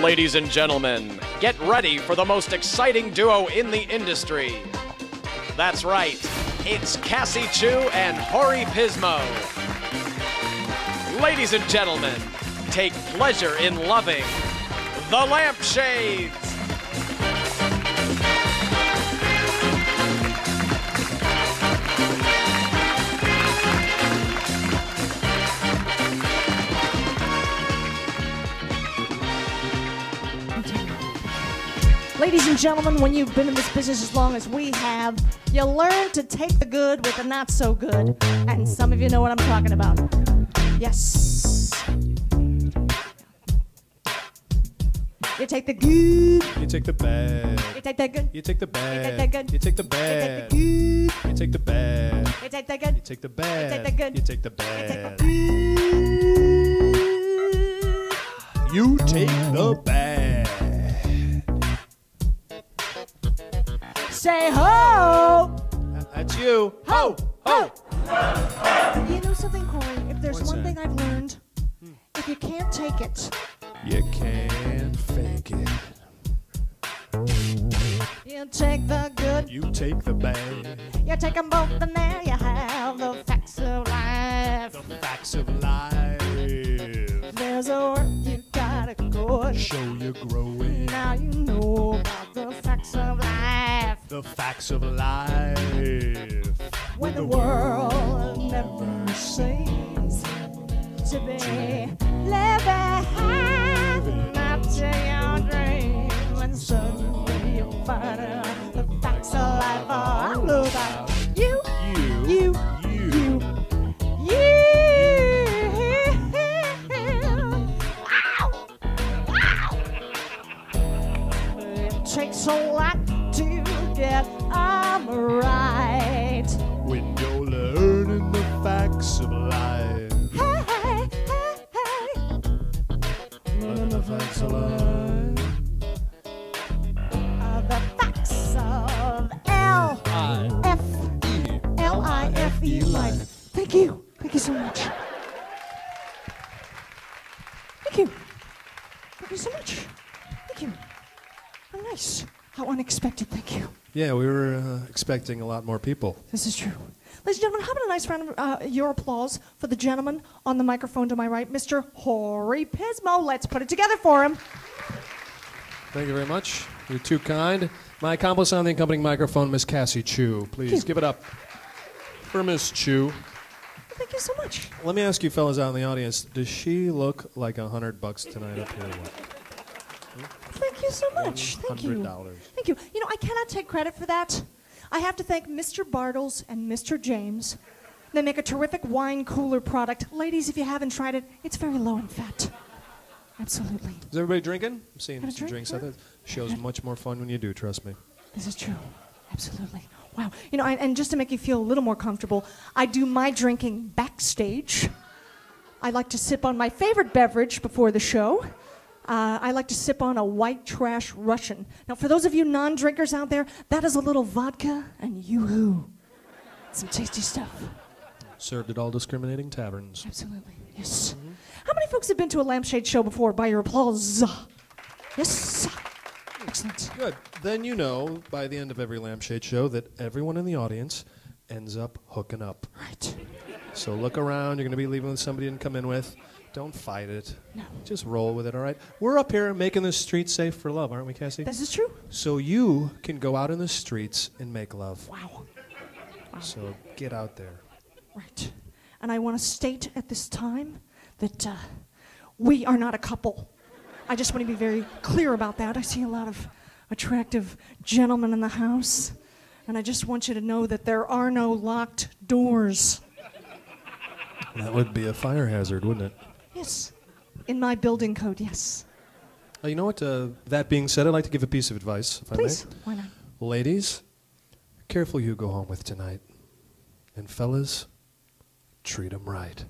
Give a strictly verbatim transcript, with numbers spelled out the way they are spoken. Ladies and gentlemen, get ready for the most exciting duo in the industry. That's right, it's Kassie Chew and Hori Pismo. Ladies and gentlemen, take pleasure in loving The Lampshades. Ladies and gentlemen, when you've been in this business as long as we have, you learn to take the good with the not so good. And some of you know what I'm talking about. Yes. You take the good. You take the bad. You take the good. You take the bad. You take the bad. You take the bad. You take the good. You take the bad. You take the good. You take the bad. You take the bad. Say ho! That's you. Ho! Ho! You know something, Hori? If there's What's one that? thing I've learned, hmm. if you can't take it, you can't fake it. You take the good. You take the bad. You take them both, and now you have the facts of life. The facts of life. There's a work you gotta go. Show you're growing. Now you know about the facts of life. The facts of life. When the world never seems to be living up to your dream, and suddenly you'll find out the facts of life are all about you, you, you, you, you. Wow, wow. It takes a lot to get I'm right when you're learning the facts of life. Hey, hey, hey. Learning the facts of life. Uh, the facts of L I F E L I F E life. Thank you. Thank you so much. Thank you. Thank you so much. Thank you. How nice. How unexpected, thank you. Yeah, we were uh, expecting a lot more people. This is true. Ladies and gentlemen, how about a nice round of uh, your applause for the gentleman on the microphone to my right, Mister Hori Pismo. Let's put it together for him. Thank you very much. You're too kind. My accomplice on the accompanying microphone, Miss Kassie Chew. Please give it up for Miss Chew. Well, thank you so much. Let me ask you fellas out in the audience, does she look like a hundred bucks tonight up here? Thank you so much. Thank you. Thank you. You know, I cannot take credit for that. I have to thank Mister Bartles and Mister James. They make a terrific wine cooler product. Ladies, if you haven't tried it, it's very low in fat. Absolutely. Is everybody drinking? I'm seeing some drink? drinks. I thought show's much more fun when you do, trust me. This is true. Absolutely. Wow. You know, I, and just to make you feel a little more comfortable, I do my drinking backstage. I like to sip on my favorite beverage before the show. Uh, I like to sip on a white trash Russian. Now, for those of you non-drinkers out there, that is a little vodka and yoo-hoo. Some tasty stuff. Served at all discriminating taverns. Absolutely, yes. Mm-hmm. How many folks have been to a Lampshade show before by your applause? Yes. Excellent. Good. Then you know, by the end of every Lampshade show, that everyone in the audience ends up hooking up. Right. So look around. You're going to be leaving with somebody you didn't come in with. Don't fight it. No. Just roll with it, all right? We're up here making the streets safe for love, aren't we, Kassie? This is true. So you can go out in the streets and make love. Wow. Wow. So get out there. Right. And I want to state at this time that uh, we are not a couple. I just want to be very clear about that. I see a lot of attractive gentlemen in the house, and I just want you to know that there are no locked doors. That would be a fire hazard, wouldn't it? Yes, in my building code, yes. Uh, you know what? Uh, that being said, I'd like to give a piece of advice, if Please. I may. Please, why not? Ladies, careful who you go home with tonight. And fellas, treat them right.